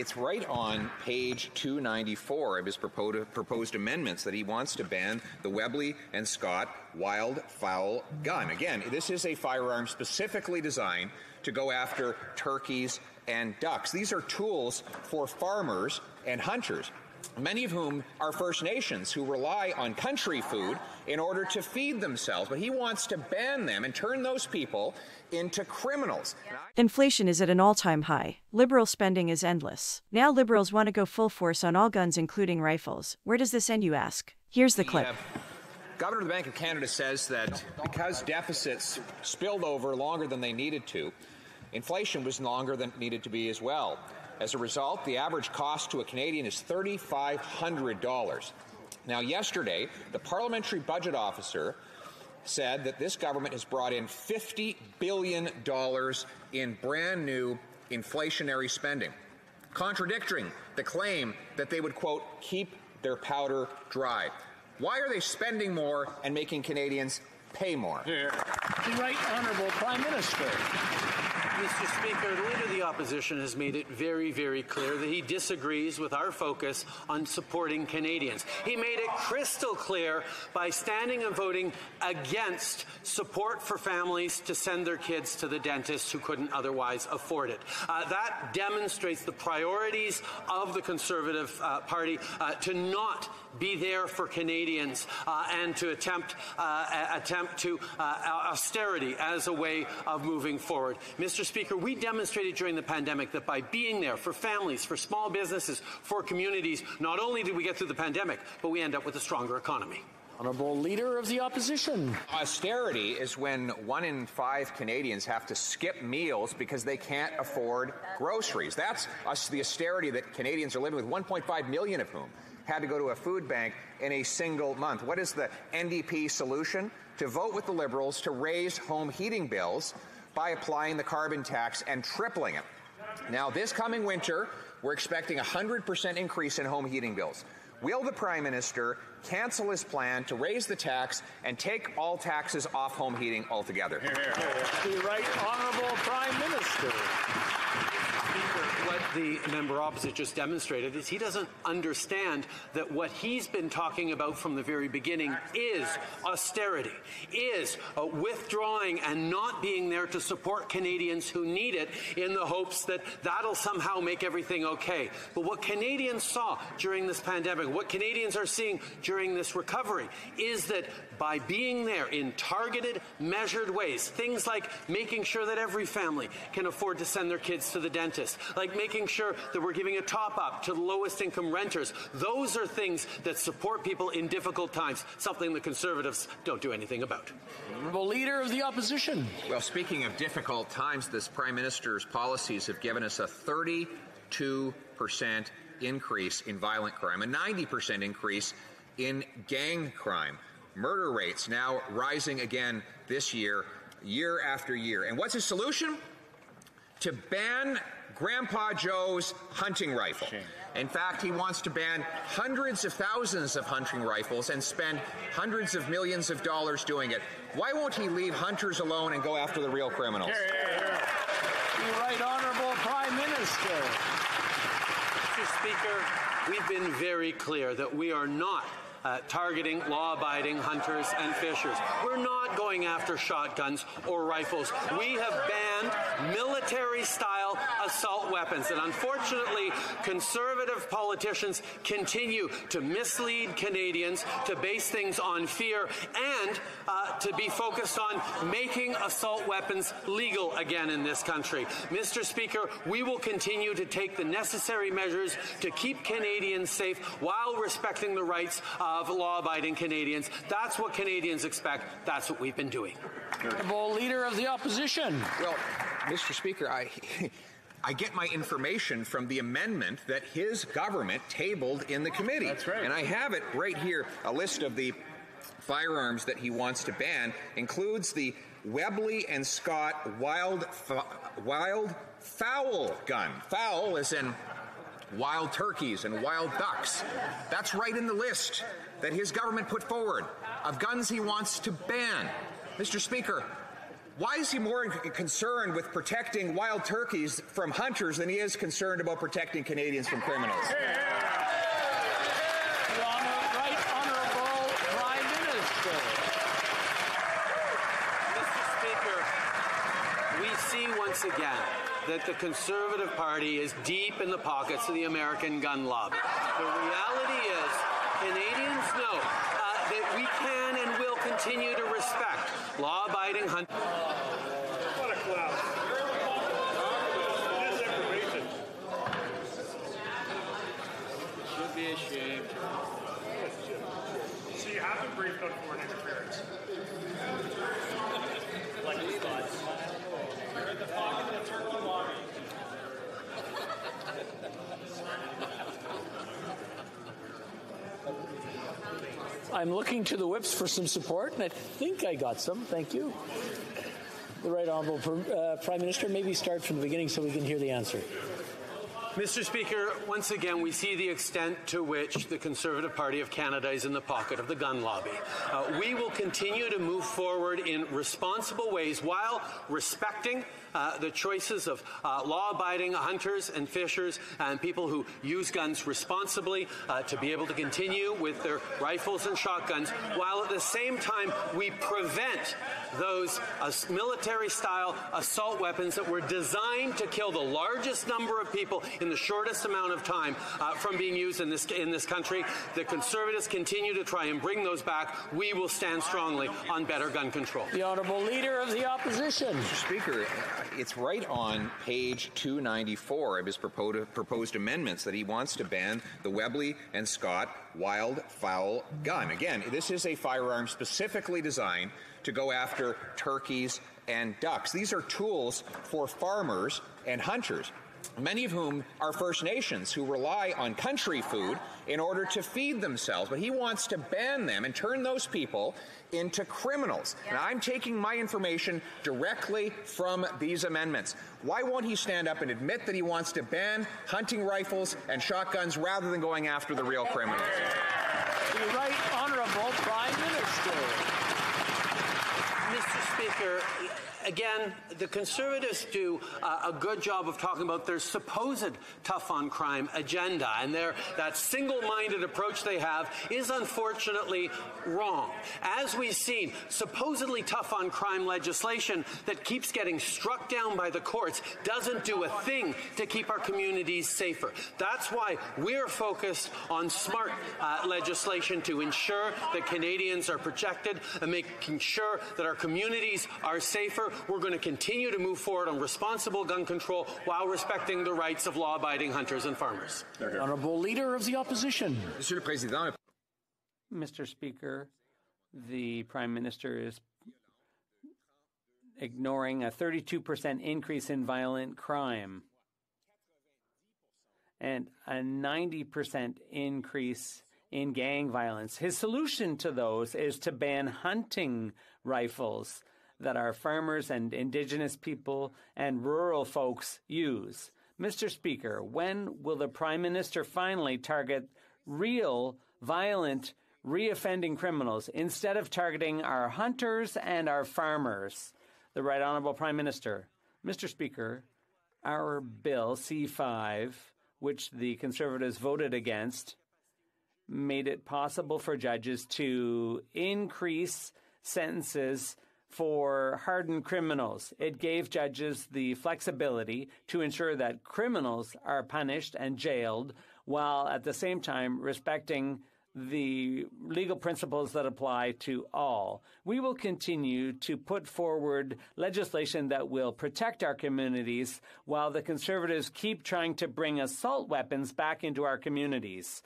it's right on page 294 of his proposed amendments that he wants to ban the Webley and Scott wildfowl gun. Again, this is a firearm specifically designed to go after turkeys and ducks. These are tools for farmers and hunters, many of whom are First Nations who rely on country food in order to feed themselves. But he wants to ban them and turn those people into criminals. Inflation is at an all-time high. Liberal spending is endless. Now Liberals want to go full force on all guns, including rifles. Where does this end, you ask? Here's the clip. Governor of the Bank of Canada says that because deficits spilled over longer than they needed to, inflation was longer than it needed to be as well. As a result, the average cost to a Canadian is $3,500. Now, yesterday, the Parliamentary Budget Officer said that this government has brought in $50 billion in brand new inflationary spending, contradicting the claim that they would, quote, keep their powder dry. Why are they spending more and making Canadians pay more? Here. The Right Honourable Prime Minister. Mr. Speaker, the Leader of the Opposition has made it very, very clear that he disagrees with our focus on supporting Canadians. He made it crystal clear by standing and voting against support for families to send their kids to the dentist who couldn't otherwise afford it. That demonstrates the priorities of the Conservative Party to not be there for Canadians and to attempt austerity as a way of moving forward. Mr. Speaker, we demonstrated during the pandemic that by being there for families, for small businesses, for communities, not only did we get through the pandemic, but we end up with a stronger economy. Honourable Leader of the Opposition. Austerity is when 1 in 5 Canadians have to skip meals because they can't afford groceries. That's the austerity that Canadians are living with, 1.5 million of whom had to go to a food bank in a single month. What is the NDP solution? To vote with the Liberals to raise home heating bills by applying the carbon tax and tripling it. Now, this coming winter, we're expecting a 100% increase in home heating bills. Will the Prime Minister cancel his plan to raise the tax and take all taxes off home heating altogether? Here, here. The Right Honourable Prime Minister. What the member opposite just demonstrated is he doesn't understand that what he's been talking about from the very beginning is austerity, is withdrawing and not being there to support Canadians who need it in the hopes that that'll somehow make everything okay. But what Canadians saw during this pandemic, what Canadians are seeing during this recovery, is that by being there in targeted, measured ways, things like making sure that every family can afford to send their kids to the dentist, like making sure that we're giving a top-up to the lowest-income renters. Those are things that support people in difficult times, something the Conservatives don't do anything about. Honourable Leader of the Opposition. Well, speaking of difficult times, this Prime Minister's policies have given us a 32% increase in violent crime, a 90% increase in gang crime. Murder rates now rising again this year, year after year. And what's his solution? To ban Grandpa Joe's hunting rifle. In fact, he wants to ban hundreds of thousands of hunting rifles and spend hundreds of millions of dollars doing it. Why won't he leave hunters alone and go after the real criminals? The Right Honourable Prime Minister. Mr. Speaker, we've been very clear that we are not targeting law-abiding hunters and fishers. We're not going after shotguns or rifles. We have banned military-style assault weapons. And unfortunately, Conservative politicians continue to mislead Canadians, to base things on fear, and to be focused on making assault weapons legal again in this country. Mr. Speaker, we will continue to take the necessary measures to keep Canadians safe while respecting the rights of law-abiding Canadians. That's what Canadians expect. That's what we've been doing. Honourable Leader of the Opposition. Well, Mr. Speaker, I get my information from the amendment that his government tabled in the committee. That's right. And I have it right here. A list of the firearms that he wants to ban includes the Webley and Scott wildfowl gun. Fowl is in wild turkeys and wild ducks. That's right in the list that his government put forward of guns he wants to ban. Mr. Speaker, Why is he more concerned with protecting wild turkeys from hunters than he is concerned about protecting Canadians from criminals? Yeah. Once again, that the Conservative Party is deep in the pockets of the American gun lobby. The reality is, Canadians know that we can and will continue to respect law-abiding hunters. What a clown. Disinformation. Should be ashamed. So you have been briefed on foreign interference. Like these guys. The pocket of the turkey lobby. I'm looking to the whips for some support, and I think I got some. Thank you. The Right Honourable Prime Minister, maybe start from the beginning so we can hear the answer. Mr. Speaker, once again, we see the extent to which the Conservative Party of Canada is in the pocket of the gun lobby. We will continue to move forward in responsible ways while respecting the choices of law-abiding hunters and fishers and people who use guns responsibly to be able to continue with their rifles and shotguns, while at the same time we prevent those military-style assault weapons that were designed to kill the largest number of people in the shortest amount of time from being used in this country. The Conservatives continue to try and bring those back. We will stand strongly on better gun control. The Honourable Leader of the Opposition. Mr. Speaker, it's right on page 294 of his proposed amendments that he wants to ban the Webley and Scott wildfowl gun. Again, this is a firearm specifically designed to go after turkeys and ducks. These are tools for farmers and hunters, many of whom are First Nations who rely on country food in order to feed themselves. But he wants to ban them and turn those people into criminals. Yeah. And I'm taking my information directly from these amendments. Why won't he stand up and admit that he wants to ban hunting rifles and shotguns rather than going after the real criminals? The Right Honourable Prime Minister. Mr. Speaker, again, the Conservatives do a good job of talking about their supposed tough-on-crime agenda, and that single-minded approach they have is unfortunately wrong. As we've seen, supposedly tough-on-crime legislation that keeps getting struck down by the courts doesn't do a thing to keep our communities safer. That's why we're focused on smart legislation to ensure that Canadians are protected and making sure that our communities are safer. We're going to continue to move forward on responsible gun control while respecting the rights of law-abiding hunters and farmers. Honourable Leader of the Opposition. Mr. Speaker, the Prime Minister is ignoring a 32% increase in violent crime and a 90% increase in gang violence. His solution to those is to ban hunting rifles that our farmers and Indigenous people and rural folks use. Mr. Speaker, when will the Prime Minister finally target real, violent, reoffending criminals instead of targeting our hunters and our farmers? The Right Honourable Prime Minister. Mr. Speaker, our Bill C-5, which the Conservatives voted against, made it possible for judges to increase sentences for hardened criminals. It gave judges the flexibility to ensure that criminals are punished and jailed while at the same time respecting the legal principles that apply to all. We will continue to put forward legislation that will protect our communities while the Conservatives keep trying to bring assault weapons back into our communities.